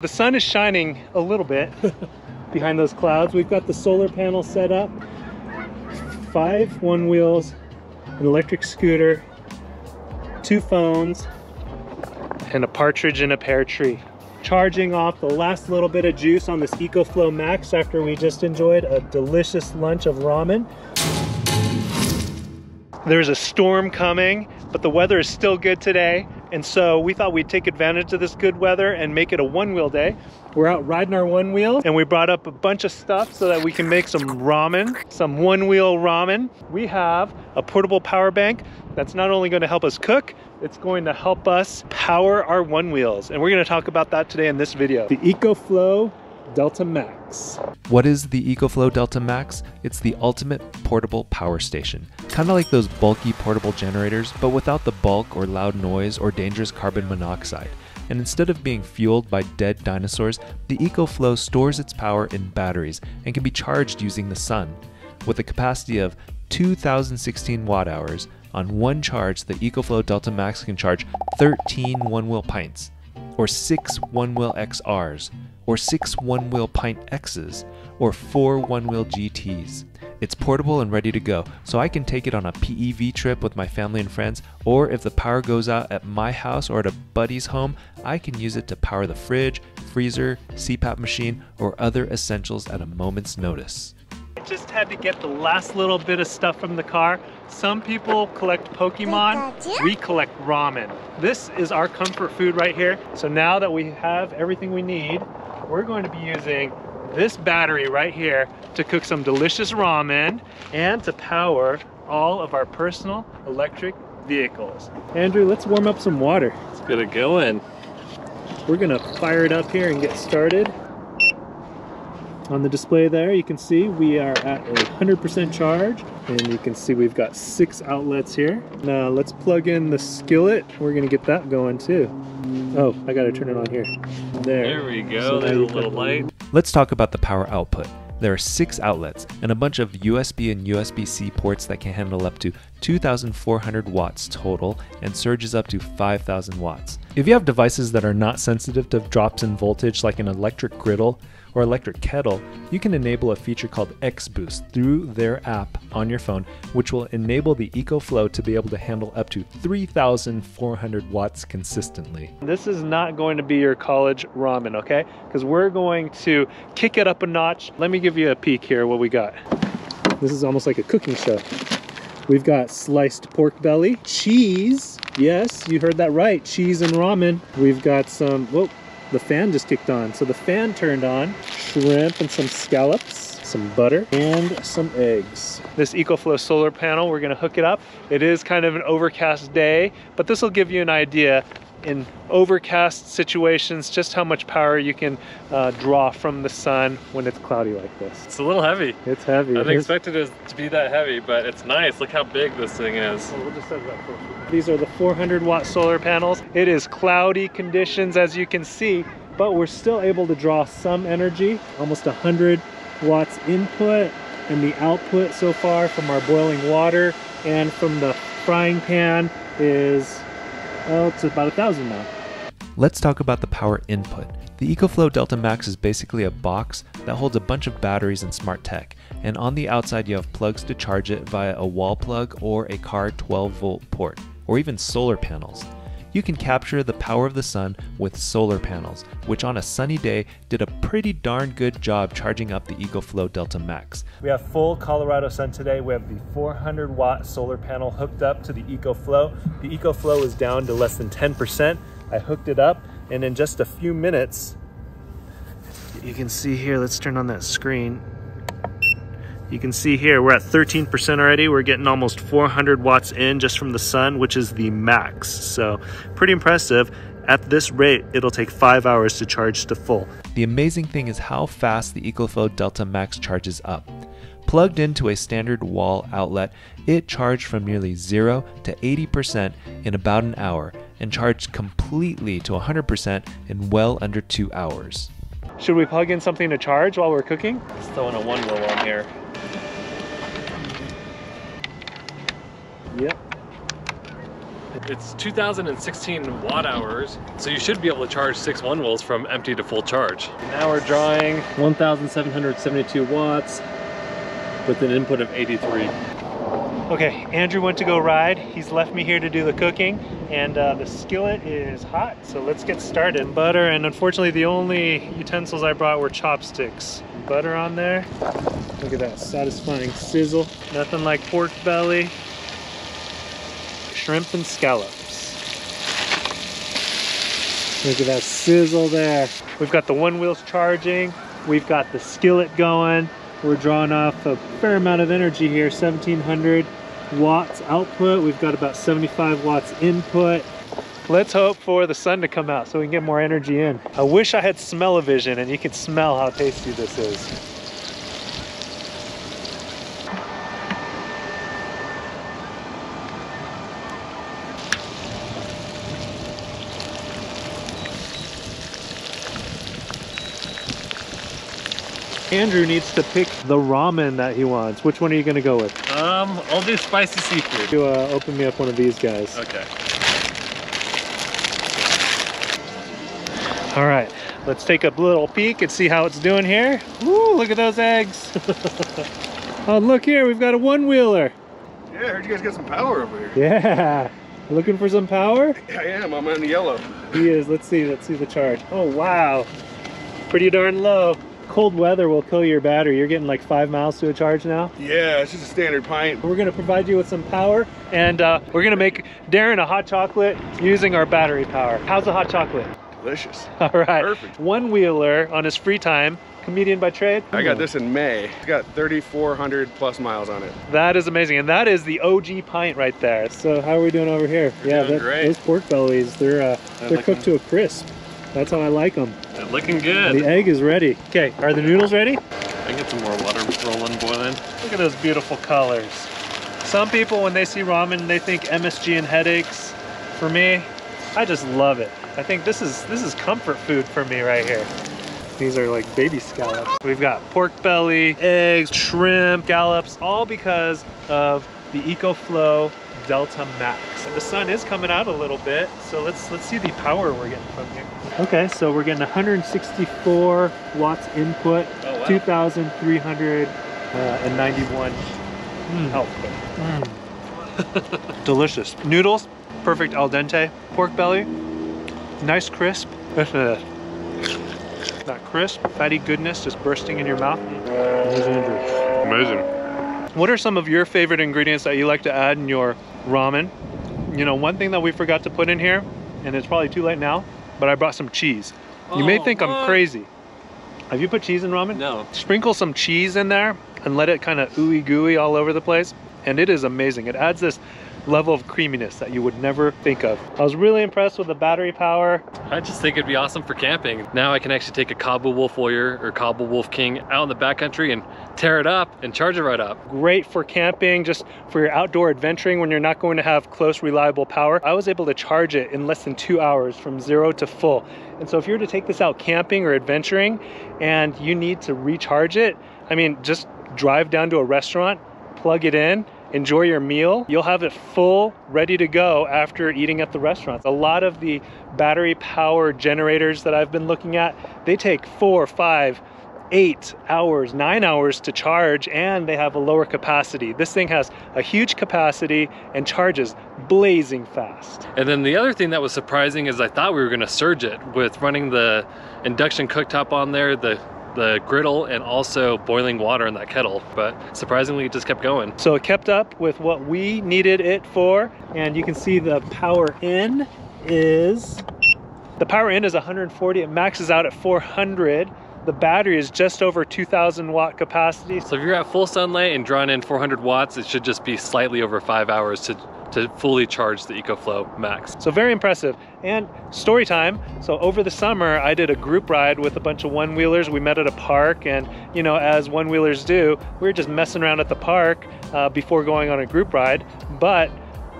The sun is shining a little bit behind those clouds. We've got the solar panel set up. 5 one wheels, an electric scooter, 2 phones, and a partridge in a pear tree. Charging off the last little bit of juice on this EcoFlow Max after we just enjoyed a delicious lunch of ramen. There's a storm coming, but the weather is still good today. And so we thought we'd take advantage of this good weather and make it a one-wheel day. We're out riding our one-wheel, and we brought up a bunch of stuff so that we can make some ramen, some one-wheel ramen. We have a portable power bank that's not only going to help us cook, it's going to help us power our one-wheels. And we're going to talk about that today in this video. The EcoFlow Delta Max. What is the EcoFlow Delta Max? It's the ultimate portable power station. Kind of like those bulky portable generators, but without the bulk or loud noise or dangerous carbon monoxide. And instead of being fueled by dead dinosaurs, the EcoFlow stores its power in batteries and can be charged using the sun. With a capacity of 2,016 watt-hours, on one charge the EcoFlow Delta Max can charge 13 one-wheel pints, or 6 OneWheel XRs, or 6 OneWheel pint x's, or 4 OneWheel gts. It's portable and ready to go, so I can take it on a PEV trip with my family and friends, or if the power goes out at my house or at a buddy's home, I can use it to power the fridge, freezer, CPAP machine, or other essentials at a moment's notice. I just had to get the last little bit of stuff from the car. Some people collect Pokemon, we collect ramen. This is our comfort food right here. So now that we have everything we need, we're going to be using this battery right here to cook some delicious ramen and to power all of our personal electric vehicles. Andrew, let's warm up some water. Let's get it going. We're gonna fire it up here and get started. On the display there, you can see we are at 100% charge, and you can see we've got 6 outlets here. Now let's plug in the skillet. We're gonna get that going too. Oh, I gotta turn it on here. There we go, there's a little light. Let's talk about the power output. There are 6 outlets and a bunch of USB and USB-C ports that can handle up to 2,400 watts total and surges up to 5,000 watts. If you have devices that are not sensitive to drops in voltage, like an electric griddle or electric kettle, you can enable a feature called X-Boost through their app on your phone, which will enable the EcoFlow to be able to handle up to 3,400 watts consistently. This is not going to be your college ramen, okay? Because we're going to kick it up a notch. Let me give you a peek here what we got. This is almost like a cooking show. We've got sliced pork belly, cheese. Yes, you heard that right, cheese and ramen. We've got some, whoa. The fan just kicked on, so the fan turned on. Shrimp and some scallops, some butter, and some eggs. This EcoFlow solar panel, we're gonna hook it up. It is kind of an overcast day, but this will give you an idea in overcast situations just how much power you can draw from the sun when it's cloudy like this. It's a little heavy. It's heavy. I didn't expect it to be that heavy, but it's nice. Look how big this thing is. We'll just set it up first. These are the 400 watt solar panels. It is cloudy conditions, as you can see, but we're still able to draw some energy, almost 100 watts input, and the output so far from our boiling water and from the frying pan is, well, it's about 1,000 now. Let's talk about the power input. The EcoFlow Delta Max is basically a box that holds a bunch of batteries and smart tech, and on the outside you have plugs to charge it via a wall plug or a car 12-volt port, or even solar panels. You can capture the power of the sun with solar panels, which on a sunny day did a pretty darn good job charging up the EcoFlow Delta Max. We have full Colorado sun today. We have the 400 watt solar panel hooked up to the EcoFlow. The EcoFlow is down to less than 10%. I hooked it up, and in just a few minutes, you can see here, let's turn on that screen. You can see here, we're at 13% already. We're getting almost 400 watts in just from the sun, which is the max. So pretty impressive. At this rate, it'll take 5 hours to charge to full. The amazing thing is how fast the EcoFlow Delta Max charges up. Plugged into a standard wall outlet, it charged from nearly 0 to 80% in about an hour and charged completely to 100% in well under 2 hours. Should we plug in something to charge while we're cooking? Let's throw in a OneWheel on here. Yep. It's 2016 watt hours, so you should be able to charge 6 OneWheels from empty to full charge. Now we're drawing 1,772 watts with an input of 83. Okay, Andrew went to go ride. He's left me here to do the cooking, and the skillet is hot, so let's get started. Butter, and unfortunately the only utensils I brought were chopsticks. Butter on there. Look at that satisfying sizzle. Nothing like pork belly, shrimp and scallops. Look at that sizzle there. We've got the OneWheels charging. We've got the skillet going. We're drawing off a fair amount of energy here, 1,700 watts output. We've got about 75 watts input. Let's hope for the sun to come out so we can get more energy in. I wish I had smell-o-vision and you can smell how tasty this is. Andrew needs to pick the ramen that he wants. Which one are you gonna go with? I'll do spicy seafood. You open me up one of these guys. Okay. All right, let's take a little peek and see how it's doing here. Woo, look at those eggs. Oh, look here, we've got a one-wheeler. Yeah, I heard you guys got some power over here. Yeah, looking for some power? I am, I'm on the yellow. He is, let's see the charge. Oh, wow, pretty darn low. Cold weather will kill your battery. You're getting like 5 miles to a charge now. Yeah, it's just a standard pint. We're gonna provide you with some power, and we're gonna make Darren a hot chocolate using our battery power. How's the hot chocolate? Delicious. All right. Perfect. One Wheeler on his free time. Comedian by trade. I got this in May. It's got 3,400 plus miles on it. That is amazing, and that is the OG pint right there. So how are we doing over here? We're doing great. Those pork bellies, they're cooked to a crisp. That's how I like them. They're looking good. The egg is ready. Okay, are the noodles ready? I get some more water rolling, boiling. Look at those beautiful colors. Some people, when they see ramen, they think MSG and headaches. For me, I just love it. I think this is comfort food for me right here. These are like baby scallops. We've got pork belly, eggs, shrimp, scallops, all because of the EcoFlow Delta Max. And the sun is coming out a little bit, so let's see the power we're getting from here. Okay, so we're getting 164 watts input, oh, wow. 2,391 output. Delicious. Noodles, perfect al dente. Pork belly, nice crisp. That crisp, fatty goodness just bursting in your mouth. Amazing. What are some of your favorite ingredients that you like to add in your ramen? You know, one thing that we forgot to put in here, and it's probably too late now, but I brought some cheese. You may think I'm crazy. Have you put cheese in ramen? No. Sprinkle some cheese in there and let it kind of ooey gooey all over the place. And it is amazing. It adds this level of creaminess that you would never think of. I was really impressed with the battery power. I just think it'd be awesome for camping. Now I can actually take a Cabo Wolf Warrior or Cabo Wolf King out in the backcountry and tear it up and charge it right up. Great for camping, just for your outdoor adventuring when you're not going to have close, reliable power. I was able to charge it in less than 2 hours from 0 to full. And so if you were to take this out camping or adventuring and you need to recharge it, I mean, just drive down to a restaurant, plug it in, enjoy your meal. You'll have it full, ready to go after eating at the restaurants. A lot of the battery power generators that I've been looking at, they take 4, 5, 8 hours, 9 hours to charge, and they have a lower capacity. This thing has a huge capacity and charges blazing fast. And then the other thing that was surprising is I thought we were gonna surge it with running the induction cooktop on there, the griddle, and also boiling water in that kettle, but surprisingly it just kept going. So it kept up with what we needed it for, and you can see the power in is 140. It maxes out at 400. The battery is just over 2,000 watt capacity. So if you're at full sunlight and drawing in 400 watts, it should just be slightly over 5 hours to fully charge the EcoFlow Max. So very impressive. And story time. So over the summer, I did a group ride with a bunch of one-wheelers. We met at a park, and you know, as one-wheelers do, we were just messing around at the park before going on a group ride. But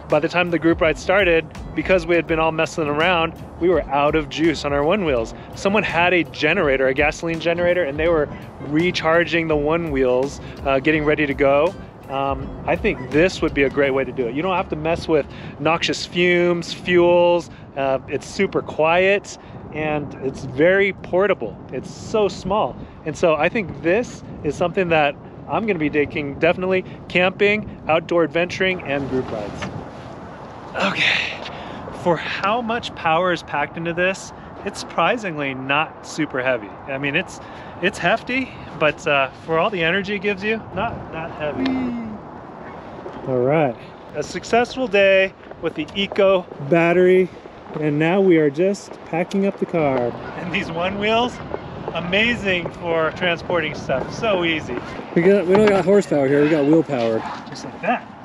by the time the group ride started, because we had been all messing around, we were out of juice on our one-wheels. Someone had a generator, a gasoline generator, and they were recharging the one-wheels, getting ready to go. I think this would be a great way to do it. You don't have to mess with noxious fumes, fuels. It's super quiet and it's very portable. It's so small. And so I think this is something that I'm going to be taking definitely camping, outdoor adventuring, and group rides. Okay, for how much power is packed into this, it's surprisingly not super heavy. I mean, it's hefty, but for all the energy it gives you, not heavy. All right, a successful day with the Eco battery, and now we are just packing up the car. And these one wheels, amazing for transporting stuff, so easy. We don't got horsepower here, we got wheel power. Just like that.